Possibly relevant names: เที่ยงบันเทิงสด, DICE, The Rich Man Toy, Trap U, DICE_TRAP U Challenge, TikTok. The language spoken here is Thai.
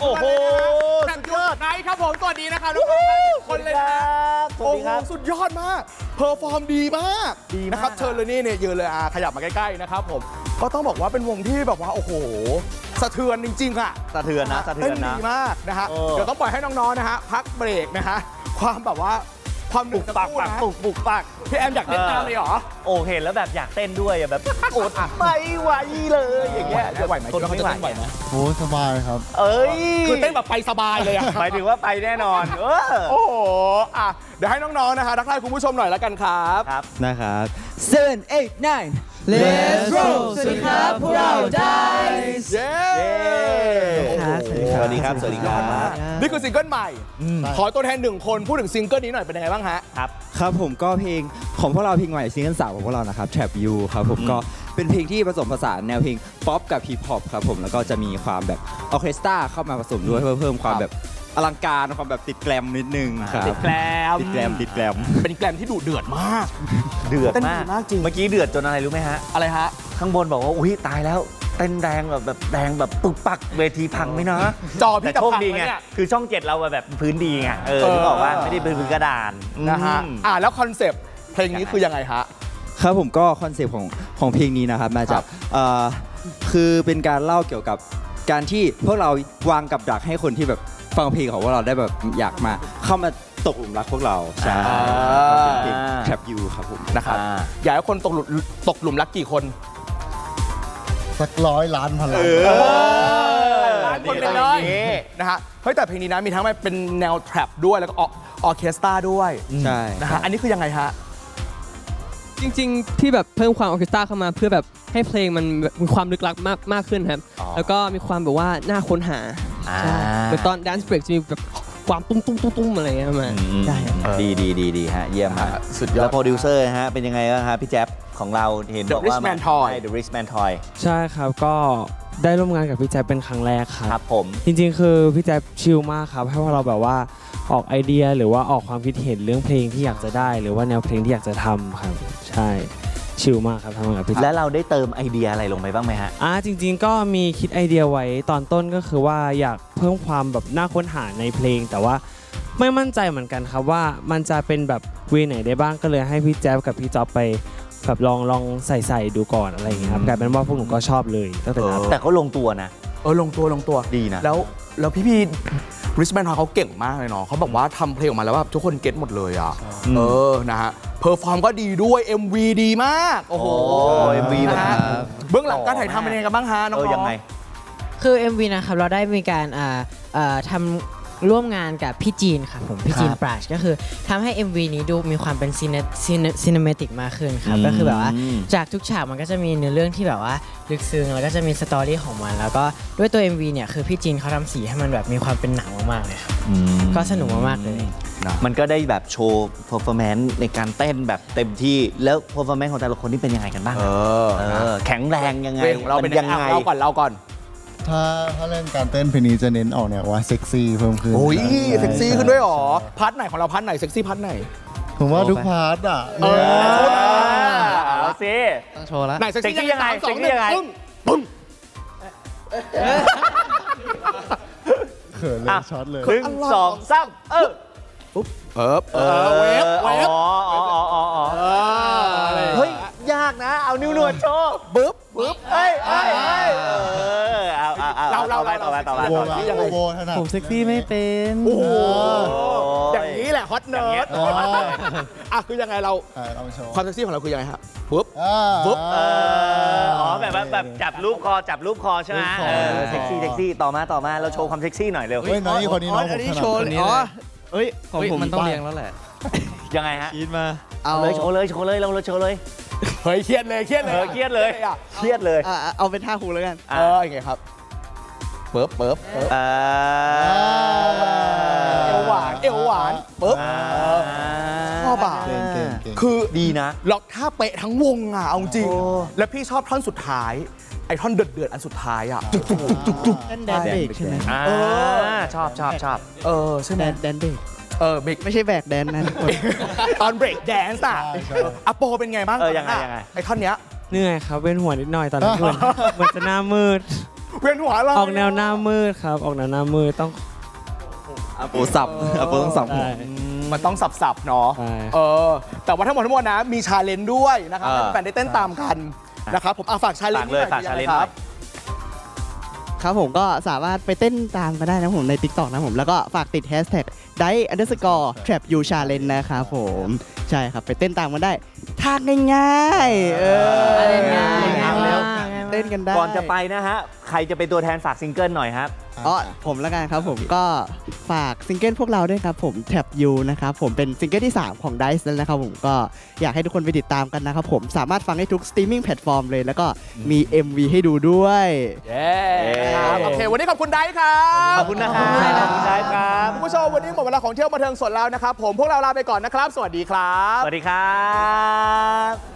โอ้โหแทบยอดไนท์ครับผมสวัสดีนะคะทุกคนเลยครับโอ้โหสุดยอดมากเพอร์ฟอร์มดีมากนะครับเชิญเลยนี่เนี่ยยืนเลยขยับมาใกล้ๆนะครับผมก็ต้องบอกว่าเป็นวงที่แบบว่าโอ้โหสะเทือนจริงๆอะสะเทือนนะสะเทือนดีมากนะฮะเดี๋ยวต้องปล่อยให้น้องๆนะฮะพักเบรกนะฮะความแบบว่าความบุกปากบุกปากพี่แอมอยากเต้นตามเลยเหรอโอเคแล้วแบบอยากเต้นด้วยแบบโอดไม่ไหวเลยอย่างเงี้ยไหวไหมคนไม่ไหวไหมโอ้สบายครับเอ้ยคือเต้นแบบไปสบายเลยหมายถึงว่าไปแน่นอนโอ้โหอ่ะเดี๋ยวให้น้องๆนะคะทักทายคุณผู้ชมหน่อยแล้วกันครับนะครับ7 8 9 Let's go สวัสดีครับพวกเรา DICE สวัสดีครับสวัสดีครับนี่คือซิงเกิลใหม่ขอตัวแทนหนึ่งคนพูดถึงซิงเกิลนี้หน่อยเป็นยังไงบ้างฮะครับผมก็เพลงของพวกเราเพลงใหม่ซิงเกิลสาวของพวกเรานะครับ Trap U ครับผมก็เป็นเพลงที่ผสมผสานแนวเพลงป๊อปกับฮิปฮอปครับผมแล้วก็จะมีความแบบออเคสตราเข้ามาผสมด้วยเพื่อเพิ่มความแบบอลังการความแบบติดแกลมนิดนึงครับติดแกลมเป็นแกลมที่ดุเดือดมากเดือดมากจริงเมื่อกี้เดือดจนอะไรรู้ไหมฮะอะไรฮะข้างบนบอกว่าอุ้ยตายแล้วเต้นแรงแบบแรงแบบปึกปักเวทีพังไหมเนาะจอพี่โชคดีไงคือช่อง7เราแบบพื้นดีไงถึงบอกว่าไม่ได้เป็นพื้นกระดานนะฮะแล้วคอนเซปต์เพลงนี้คือยังไงฮะครับผมก็คอนเซปต์ของเพลงนี้นะครับมาจากคือเป็นการเล่าเกี่ยวกับการที่พวกเราวางกับดักให้คนที่แบบฟังเพลงของพวกเราได้แบบอยากมาเข้ามาตกหลุมรักพวกเราใช่แคปยูครับผมนะครับอยากให้คนตกหลุมรักกี่คนสัก100 ล้าน 1,000 ล้านคนเป็นร้อยนะฮะเฮ้ยแต่เพลงนี้นะมีทั้งเป็นแนวแทร็ปด้วยแล้วก็ออเคสตราด้วยใช่นะฮะอันนี้คือยังไงฮะจริงๆที่แบบเพิ่มความออเคสตราเข้ามาเพื่อแบบให้เพลงมันมีความลึกลับมากขึ้นครับแล้วก็มีความแบบว่าน่าค้นหาแต่ตอน Dance Break จะมีแบบความตุ้มอะไรเงี้ยมาได้ดีฮะเยี่ยมฮะสุดยอดแล้วโปรดิวเซอร์ฮะเป็นยังไงบ้างฮะพี่แจ๊บของเราเห็นบอกว่า The Rich Man Toy ใช่ครับก็ได้ร่วมงานกับพี่แจ๊บเป็นครั้งแรกครับผมจริงๆคือพี่แจ๊บชิลมากครับให้พวกเราแบบว่าออกไอเดียหรือว่าออกความคิดเห็นเรื่องเพลงที่อยากจะได้หรือว่าแนวเพลงที่อยากจะทำครับใช่ชิลมากครับทำงานกับพี่แจ๊บแล้วเราได้เติมไอเดียอะไรลงไปบ้างไหมฮะจริงๆก็มีคิดไอเดียไว้ตอนต้นก็คือว่าอยากเพิ่มความแบบน่าค้นหาในเพลงแต่ว่าไม่มั่นใจเหมือนกันครับว่ามันจะเป็นแบบเวไหนได้บ้างก็เลยให้พี่แจ๊บกับพี่จ๊อบไปแบบลองใส่ดูก่อนอะไรอย่างเงี้ยครับกลายเป็นว่าพวกหนูก็ชอบเลยตั้งแต่นั้นแต่ก็ลงตัวนะลงตัวดีนะแล้วพี่ริชแมนทอยเขาเก่งมากเลยเนาะเขาบอกว่าทำเพลงออกมาแล้วแบบทุกคนเก็ตหมดเลยอ่ะนะฮะเพอร์ฟอร์มก็ดีด้วย MV ดีมากโอ้โห MV นะฮะเบื้องหลังการถ่ายทำเป็นยังไงกันบ้างฮะน้องยังไงคือ MV นะครับเราได้มีการทำร่วมงานกับพี่จีนค่ะผมพี่จีนปราชก็คือทำให้ MV นี้ดูมีความเป็นซีเนเมติกมากขึ้นครับก็คือแบบว่าจากทุกฉากมันก็จะมีเนื้อเรื่องที่แบบว่าลึกซึ้งแล้วก็จะมีสตอรี่ของมันแล้วก็ด้วยตัว MV เนี่ยคือพี่จีนเขาทำสีให้มันแบบมีความเป็นหนังมากๆเลยครับก็สนุกมากๆเลยมันก็ได้แบบโชว์เพอร์ฟอร์แมนซ์ในการเต้นแบบเต็มที่แล้วเพอร์ฟอร์แมนซ์ของแต่ละคนนี่เป็นยังไงกันบ้างแข็งแรงยังไงเราเป็นยังไงเราก่อนถ้าเล่นการเต้นเพลงนี้จะเน้นออกเนี่ยว่าเซ็กซี่เพิ่มขึ้นโอ้ยเซ็กซี่ขึ้นด้วยหรอพาร์ทไหนของเราพาร์ทไหนเซ็กซี่พาร์ทไหนผมว่าทุกพาร์ทอ่ะเอาสิต้องโชว์แล้วไหนเซ็กซี่ยังไงปึ้งเขินเลยช็อตเลย1 2 3ปุ๊บเวฟเฮ้ยยากนะเอานิ้วหนวดโชว์ปึ๊บเราผมเซ็กซี่ไม่เป็นอย่างนี้แหละฮอตเนิร์ดคือยังไงเราความเซ็กซี่ของเราคือยังไงครับปุ๊บแบบจับรูปคอใช่ไหมเซ็กซี่ต่อมาเราโชว์ความเซ็กซี่หน่อยเร็วน้องคนนี้น้องผมโชว์นี่ของผมมันต้องเรียงแล้วแหละยังไงฮะคิดมาเอาเลยโชว์เลยเราโชว์เลยเฮ้ยเครียดเลยเอาเป็นท่าครูแล้วกันยังไงครับเปิ๊บเอวหวานข้อบ่าคือดีนะล็อกท่าเป๊ะทั้งวงอ่ะเอาจริงและพี่ชอบท่อนสุดท้ายไอท่อนเดือดอันสุดท้ายอ่ะจุกแดนเบรกใช่ไหมชอบใช่ไหมแดนเบรกเบรกไม่ใช่แบกแดนนะตอนเบรกแดนส์อะโปเป็นไงบ้างยังไงไอท่อนเนี้ยเหนื่อยครับเว้นหัวนิดหน่อยตอนนี้เหมือนจะหน้ามืด เวียนหัวเราออกแนวหน้ามืดครับออกแนวหน้ามืดต้องอาโปสับอาโปต้องสับมันต้องสับๆเนาะแต่ว่าทั้งหมดนะมีชาเลนจ์ด้วยนะครับแฟนได้เต้นตามกันนะครับผมฝากชาเลนจ์เลยครับครับผมก็สามารถไปเต้นตามกันได้นะผมใน TikTok นะผมแล้วก็ฝากติด hashtag DICE_Trap U Challenge นะครับผมใช่ครับไปเต้นตามกันได้ท่าง่ายๆง่ายๆเต้นกันได้ก่อนจะไปนะฮะใครจะเป็นตัวแทนฝากซิงเกิลหน่อยครับผมแล้วกันครับผมก็ฝากซิงเกิลพวกเราด้วยครับผม Trap U นะครับผมเป็นซิงเกิลที่3ของ DICE แล้วนะครับผมก็อยากให้ทุกคนไปติดตามกันนะครับผมสามารถฟังได้ทุก streaming platform เลยแล้วก็มี MV ให้ดูด้วยโอเควันนี้ขอบคุณ DICE ครับขอบคุณนะครับครับคุณผู้ชมวันนี้หมดเวลาของเที่ยวบันเทิงสดแล้วนะครับผมพวกเราลาไปก่อนนะครับสวัสดีครับสวัสดีครับ